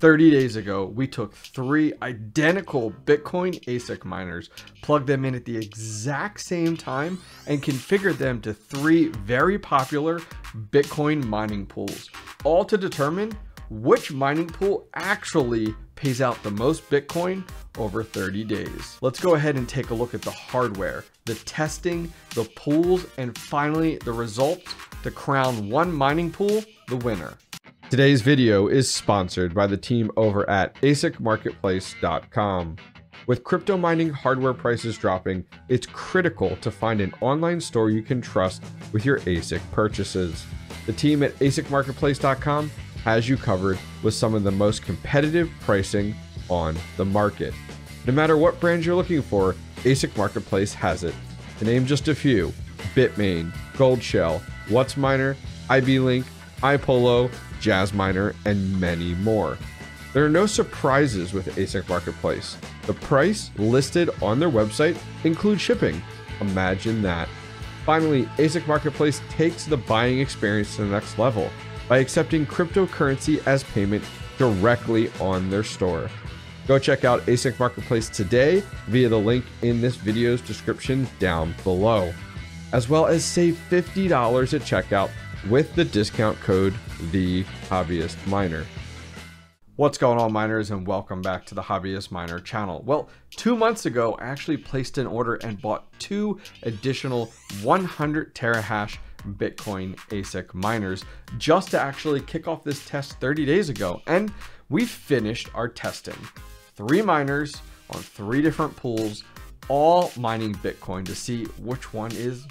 30 days ago, we took three identical Bitcoin ASIC miners, plugged them in at the exact same time, and configured them to three very popular Bitcoin mining pools, all to determine which mining pool actually pays out the most Bitcoin over 30 days. Let's go ahead and take a look at the hardware, the testing, the pools, and finally the results to crown one mining pool the winner. Today's video is sponsored by the team over at asicmarketplace.com. With crypto mining hardware prices dropping, it's critical to find an online store you can trust with your ASIC purchases. The team at asicmarketplace.com has you covered with some of the most competitive pricing on the market. No matter what brand you're looking for, ASIC Marketplace has it. To name just a few, Bitmain, Goldshell, Whatsminer, iBlink, iPolo, Jazz Miner, and many more. There are no surprises with ASIC Marketplace. The price listed on their website includes shipping. Imagine that. Finally, ASIC Marketplace takes the buying experience to the next level by accepting cryptocurrency as payment directly on their store. Go check out ASIC Marketplace today via the link in this video's description down below, as well as save $50 at checkout with the discount code THEHobbyistMiner. What's going on, miners, and welcome back to the Hobbyist Miner channel. Well, 2 months ago, I actually placed an order and bought two additional 100 terahash Bitcoin ASIC miners just to actually kick off this test 30 days ago, and we finished our testing. Three miners on three different pools, all mining Bitcoin to see which one is,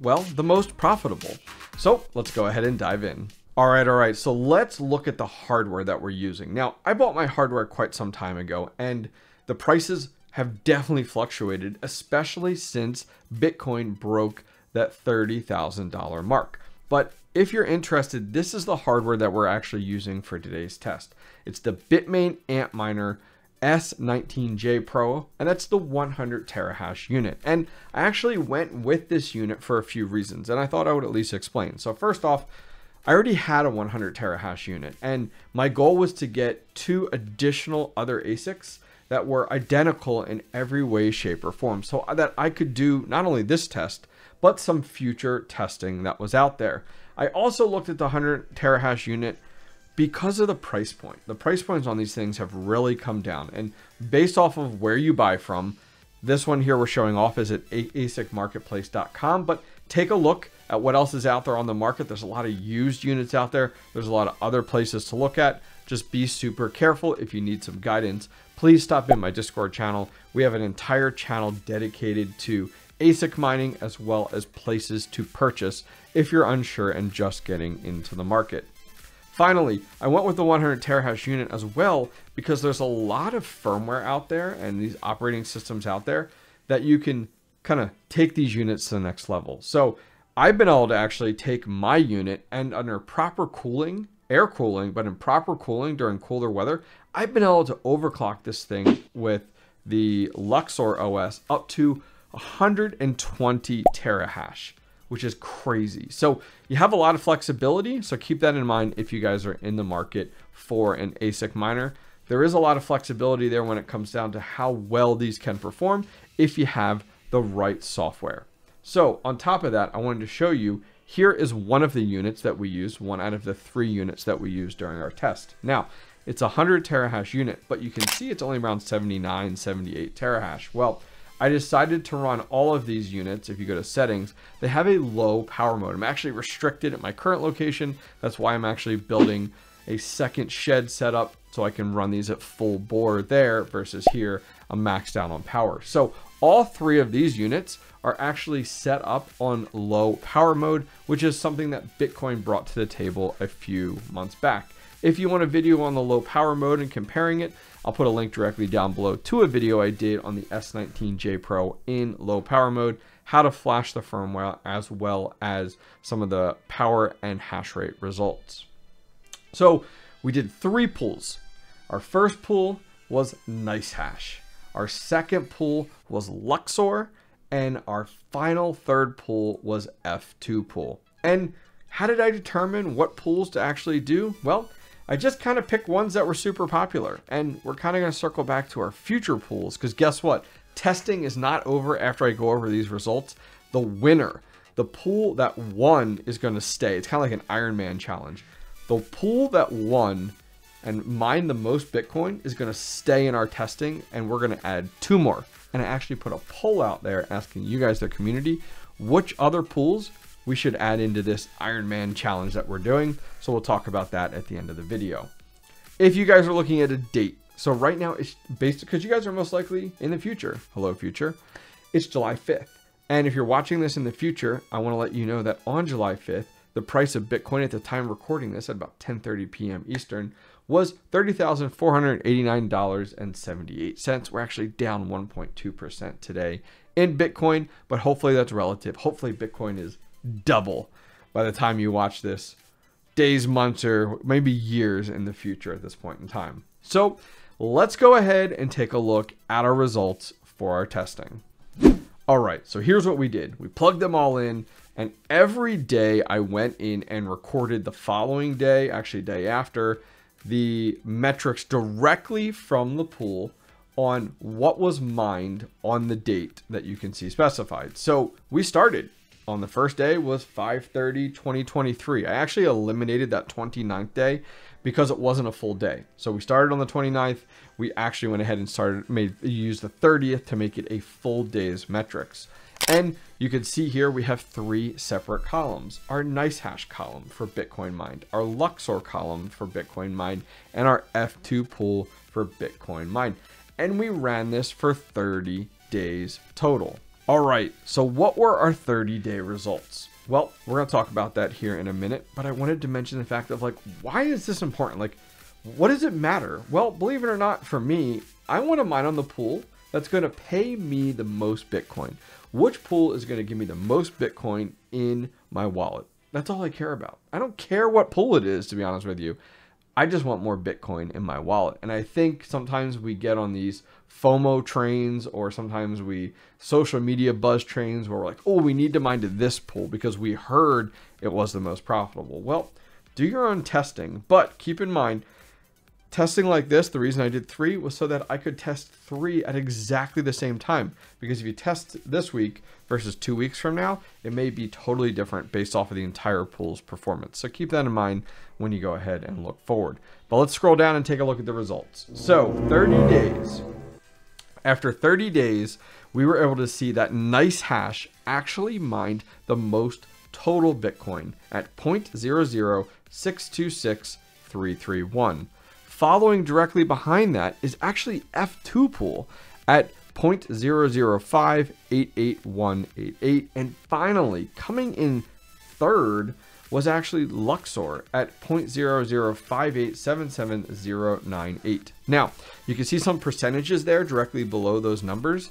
well, the most profitable. So let's go ahead and dive in. All right, so let's look at the hardware that we're using. Now, I bought my hardware quite some time ago, and the prices have definitely fluctuated, especially since Bitcoin broke that $30,000 mark. But if you're interested, this is the hardware that we're actually using for today's test. It's the Bitmain Antminer S19J Pro, and that's the 100 terahash unit. And I actually went with this unit for a few reasons, and I thought I would at least explain. So first off, I already had a 100 terahash unit, and my goal was to get two additional other ASICs that were identical in every way, shape, or form, so that I could do not only this test, but some future testing that was out there. I also looked at the 100 terahash unit because of the price point. The price points on these things have really come down, and based off of where you buy from, this one here we're showing off is at asicmarketplace.com, but take a look at what else is out there on the market. There's a lot of used units out there. There's a lot of other places to look at. Just be super careful. If you need some guidance, please stop in my Discord channel. We have an entire channel dedicated to ASIC mining, as well as places to purchase if you're unsure and just getting into the market. Finally, I went with the 100 terahash unit as well because there's a lot of firmware out there and these operating systems out there that you can kind of take these units to the next level. So I've been able to actually take my unit and under proper cooling, air cooling, but in proper cooling during cooler weather, I've been able to overclock this thing with the Luxor OS up to 120 terahash, which is crazy. So you have a lot of flexibility. So keep that in mind if you guys are in the market for an ASIC miner. There is a lot of flexibility there when it comes down to how well these can perform if you have the right software. So on top of that, I wanted to show you, here is one of the units that we used, one out of the three units that we used during our test. Now, it's a 100 terahash unit, but you can see it's only around 79, 78 terahash. Well, I decided to run all of these units. If you go to settings, they have a low power mode. I'm actually restricted at my current location. That's why I'm actually building a second shed setup so I can run these at full bore there versus here, I'm maxed out on power. So all three of these units are actually set up on low power mode, which is something that Bitcoin brought to the table a few months back. If you want a video on the low power mode and comparing it, I'll put a link directly down below to a video I did on the S19J Pro in low power mode, how to flash the firmware, as well as some of the power and hash rate results. So we did three pools. Our first pool was NiceHash. Our second pool was Luxor, and our final third pool was F2 Pool. And how did I determine what pools to actually do? Well, I just kind of picked ones that were super popular, and we're kind of going to circle back to our future pools, because guess what? Testing is not over after I go over these results. The winner, the pool that won, is going to stay. It's kind of like an Iron Man challenge. The pool that won and mined the most Bitcoin is going to stay in our testing, and we're going to add 2 more. And I actually put a poll out there asking you guys, their community, which other pools we should add into this Iron Man challenge that we're doing. So we'll talk about that at the end of the video. If you guys are looking at a date, so right now it's based, because you guys are most likely in the future, hello future, it's July 5th. And if you're watching this in the future, I want to let you know that on July 5th, the price of Bitcoin at the time recording this at about 10:30 p.m. Eastern was $30,489.78. We're actually down 1.2% today in Bitcoin, but hopefully that's relative. Hopefully Bitcoin is double by the time you watch this, days, months, or maybe years in the future at this point in time. So let's go ahead and take a look at our results for our testing. All right, so here's what we did. We plugged them all in, and every day I went in and recorded the following day, actually day after, the metrics directly from the pool on what was mined on the date that you can see specified. So we started on the first day was 5/30/2023. I actually eliminated that 29th day because it wasn't a full day. So we started on the 29th. We actually went ahead and used the 30th to make it a full day's metrics. And you can see here, we have 3 separate columns: our NiceHash column for Bitcoin mined, our Luxor column for Bitcoin mined, and our F2 pool for Bitcoin mined. And we ran this for 30 days total. All right, so what were our 30-day results? Well, we're gonna talk about that here in a minute, but I wanted to mention the fact of, like, why is this important? Like, what does it matter? Well, believe it or not, for me, I wanna mine on the pool that's gonna pay me the most Bitcoin. Which pool is gonna give me the most Bitcoin in my wallet? That's all I care about. I don't care what pool it is, to be honest with you. I just want more Bitcoin in my wallet. And I think sometimes we get on these FOMO trains, or sometimes we social media buzz trains, where we're like, oh, we need to mine to this pool because we heard it was the most profitable. Well, do your own testing, but keep in mind, testing like this, the reason I did 3 was so that I could test 3 at exactly the same time. Because if you test this week versus 2 weeks from now, it may be totally different based off of the entire pool's performance. So keep that in mind when you go ahead and look forward. But let's scroll down and take a look at the results. So 30 days. After 30 days, we were able to see that NiceHash actually mined the most total Bitcoin at 0.0062631. Following directly behind that is actually F2Pool at 0.005888188. And finally, coming in third was actually Luxor at 0.005877098. Now, you can see some percentages there directly below those numbers.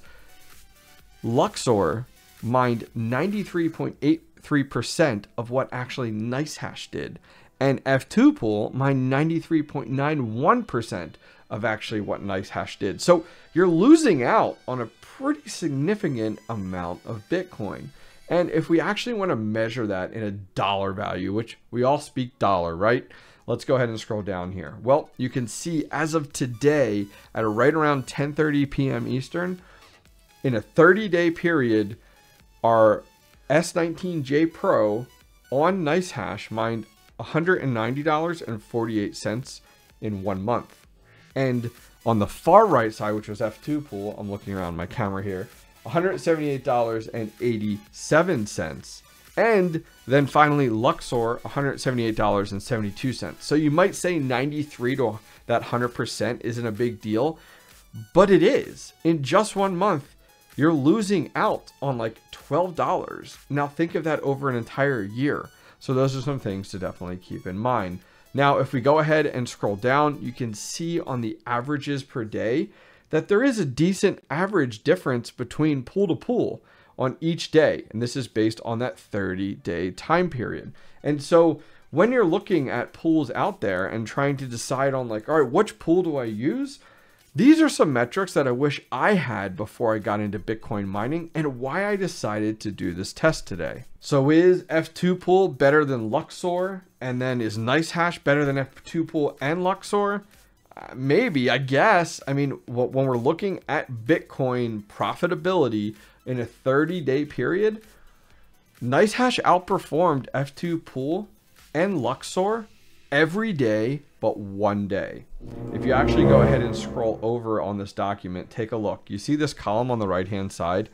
Luxor mined 93.83% of what actually NiceHash did. And F2 pool mined 93.91% of actually what NiceHash did. So you're losing out on a pretty significant amount of Bitcoin. And if we actually want to measure that in a dollar value, which we all speak dollar, right? Let's go ahead and scroll down here. Well, you can see as of today at right around 10:30 p.m. Eastern, in a 30-day period, our S19J Pro on NiceHash mined $190.48 in 1 month. And on the far right side, which was F2 pool, I'm looking around my camera here, $178.87. And then finally Luxor, $178.72. So you might say 93 to that 100% isn't a big deal, but it is. In just 1 month, you're losing out on like $12. Now think of that over an entire year. So those are some things to definitely keep in mind. Now, if we go ahead and scroll down, you can see on the averages per day, that there is a decent average difference between pool to pool on each day. And this is based on that 30-day time period. And so when you're looking at pools out there and trying to decide on, like, all right, which pool do I use? These are some metrics that I wish I had before I got into Bitcoin mining and why I decided to do this test today. So is F2Pool better than Luxor? And then is NiceHash better than F2Pool and Luxor? Maybe, I guess. I mean, when we're looking at Bitcoin profitability in a 30-day period, NiceHash outperformed F2Pool and Luxor every day but one day. If you actually go ahead and scroll over on this document, take a look. You see this column on the right hand side,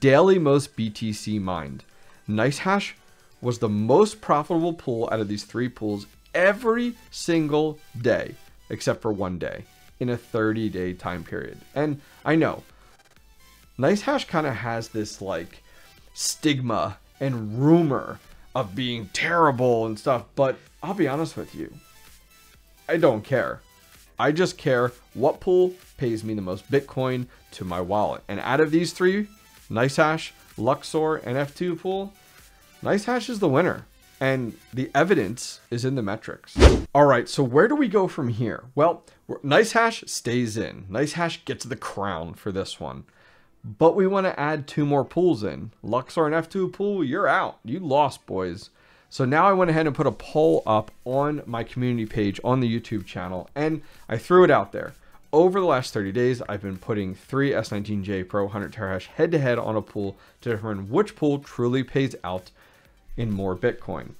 daily most BTC mined. NiceHash was the most profitable pool out of these three pools every single day, except for one day in a 30-day time period. And I know NiceHash kind of has this like stigma and rumor of being terrible and stuff, but I'll be honest with you, I don't care. I just care what pool pays me the most Bitcoin to my wallet. And out of these three, NiceHash, Luxor, and F2 Pool, NiceHash is the winner. And the evidence is in the metrics. All right, so where do we go from here? Well, NiceHash stays in. NiceHash gets the crown for this one. But we want to add two more pools in. Luxor and F2 Pool, you're out. You lost, boys. So now I went ahead and put a poll up on my community page on the YouTube channel, and I threw it out there. Over the last 30 days, I've been putting three S19J Pro 100 terahash head-to-head on a pool to determine which pool truly pays out in more Bitcoin.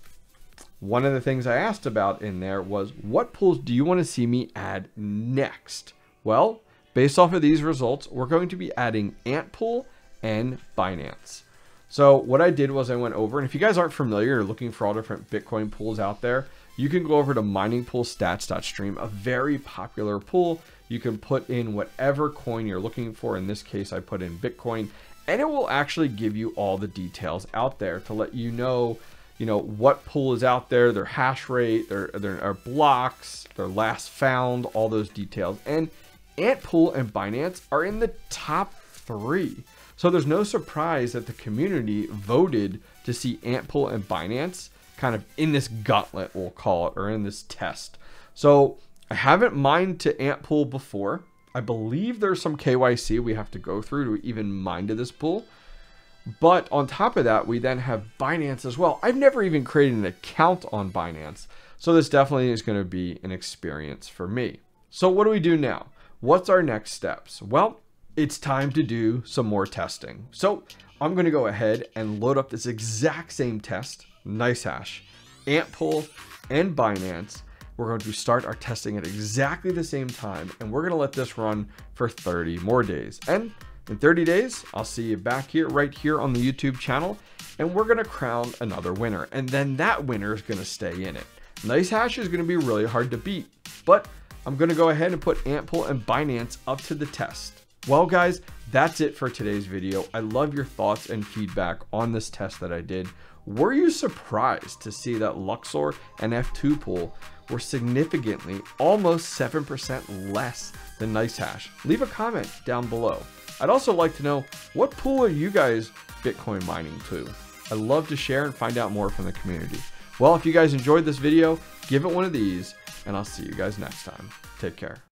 One of the things I asked about in there was, what pools do you want to see me add next? Well, based off of these results, we're going to be adding AntPool and Binance. So what I did was I went over, and if you guys aren't familiar or looking for all different Bitcoin pools out there, you can go over to miningpoolstats.stream, a very popular pool. You can put in whatever coin you're looking for. In this case, I put in Bitcoin, and it will actually give you all the details out there to let you know what pool is out there, their hash rate, their blocks, their last found, all those details. And AntPool and Binance are in the top three. So there's no surprise that the community voted to see AntPool and Binance kind of in this gauntlet, we'll call it, or in this test. So I haven't mined to AntPool before. I believe there's some KYC we have to go through to even mine to this pool. But on top of that, we then have Binance as well. I've never even created an account on Binance. So this definitely is going to be an experience for me. So what do we do now? What's our next steps? Well, it's time to do some more testing. So I'm going to go ahead and load up this exact same test, NiceHash, AntPool, and Binance. We're going to start our testing at exactly the same time, and we're going to let this run for 30 more days. And in 30 days, I'll see you back here, right here on the YouTube channel, and we're going to crown another winner. And then that winner is going to stay in it. NiceHash is going to be really hard to beat, but I'm going to go ahead and put AntPool and Binance up to the test. Well guys, that's it for today's video. I love your thoughts and feedback on this test that I did. Were you surprised to see that Luxor and F2 Pool were significantly almost 7% less than NiceHash? Leave a comment down below. I'd also like to know, what pool are you guys Bitcoin mining to? I'd love to share and find out more from the community. Well, if you guys enjoyed this video, give it one of these, and I'll see you guys next time. Take care.